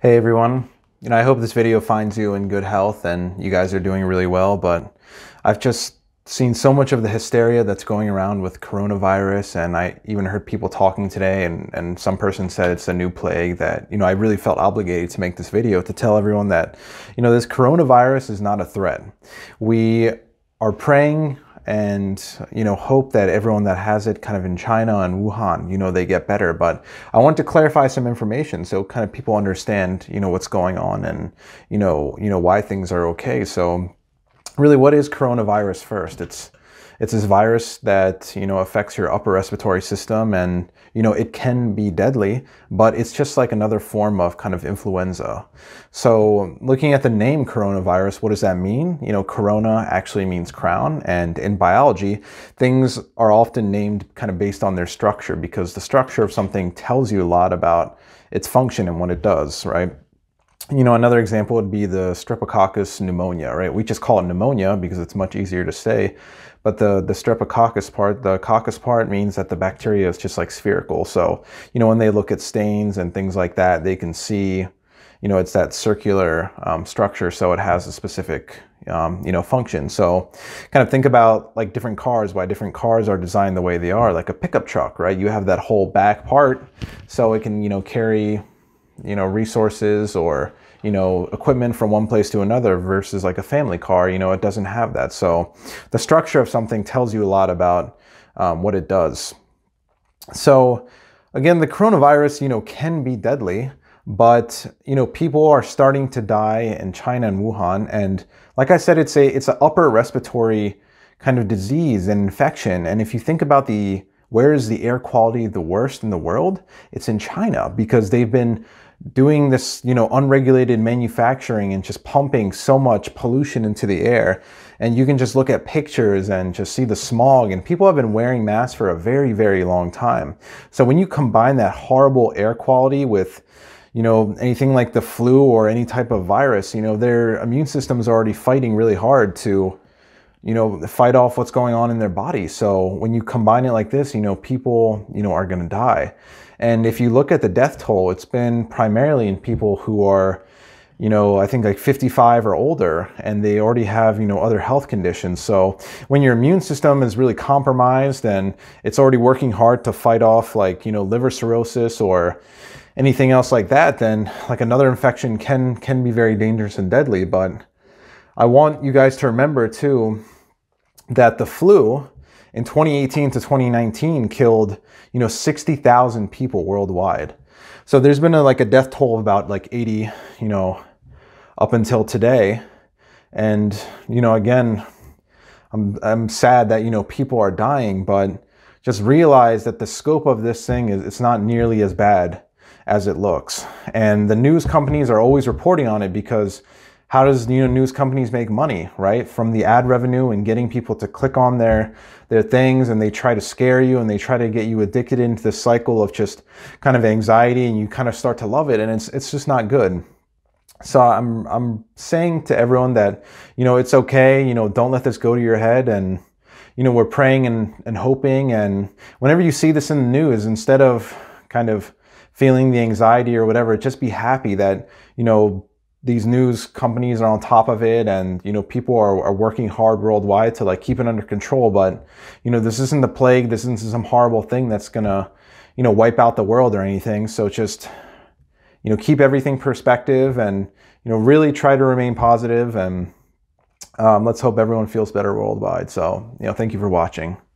Hey everyone, I hope this video finds you in good health and you guys are doing really well, but I've just seen so much of the hysteria that's going around with coronavirus, and I even heard people talking today and some person said it's a new plague that, I really felt obligated to make this video to tell everyone that, this coronavirus is not a threat. We are praying and hope that everyone that has it kind of in China and Wuhan, they get better. But I want to clarify some information so kind of people understand, what's going on and, why things are okay. So really, what is coronavirus first? It's this virus that, affects your upper respiratory system and, it can be deadly, but it's just like another form of kind of influenza. So looking at the name coronavirus, what does that mean? Corona actually means crown, and in biology, things are often named kind of based on their structure because the structure of something tells you a lot about its function and what it does, right? Another example would be the streptococcus pneumonia, right? We just call it pneumonia because it's much easier to say. But the streptococcus part, the coccus part, means that the bacteria is just like spherical. So, when they look at stains and things like that, they can see, it's that circular structure. So it has a specific, function. So kind of think about like different cars, why different cars are designed the way they are, like a pickup truck, right? You have that whole back part so it can, carry, resources or, equipment from one place to another versus like a family car, it doesn't have that. So the structure of something tells you a lot about what it does. So again, the coronavirus, can be deadly, but, people are starting to die in China and Wuhan. And like I said, it's an upper respiratory kind of disease and infection. And if you think about where is the air quality the worst in the world? It's in China, because they've been doing this, unregulated manufacturing and just pumping so much pollution into the air. And you can just look at pictures and just see the smog, and people have been wearing masks for a very, very long time. So when you combine that horrible air quality with, anything like the flu or any type of virus, their immune system's already fighting really hard to, fight off what's going on in their body. So when you combine it like this, people, are going to die. And if you look at the death toll, it's been primarily in people who are, I think like 55 or older, and they already have, other health conditions. So when your immune system is really compromised and it's already working hard to fight off like, liver cirrhosis or anything else like that, then like another infection can be very dangerous and deadly. But I want you guys to remember too that the flu in 2018 to 2019 killed, 60,000 people worldwide. So there's been a death toll of about like 80, up until today. And, again, I'm sad that, people are dying, but just realize that the scope of this thing is it's not nearly as bad as it looks. And the news companies are always reporting on it because how does news companies make money, right? From the ad revenue and getting people to click on their things, and they try to scare you and they try to get you addicted into this cycle of just kind of anxiety, and you kind of start to love it, and it's just not good. So I'm saying to everyone that, it's okay, don't let this go to your head, and we're praying and hoping, and whenever you see this in the news, instead of kind of feeling the anxiety or whatever, just be happy that, these news companies are on top of it, and people are working hard worldwide to like keep it under control. But this isn't the plague, this isn't some horrible thing that's gonna wipe out the world or anything. So just keep everything perspective, and really try to remain positive, and let's hope everyone feels better worldwide. So thank you for watching.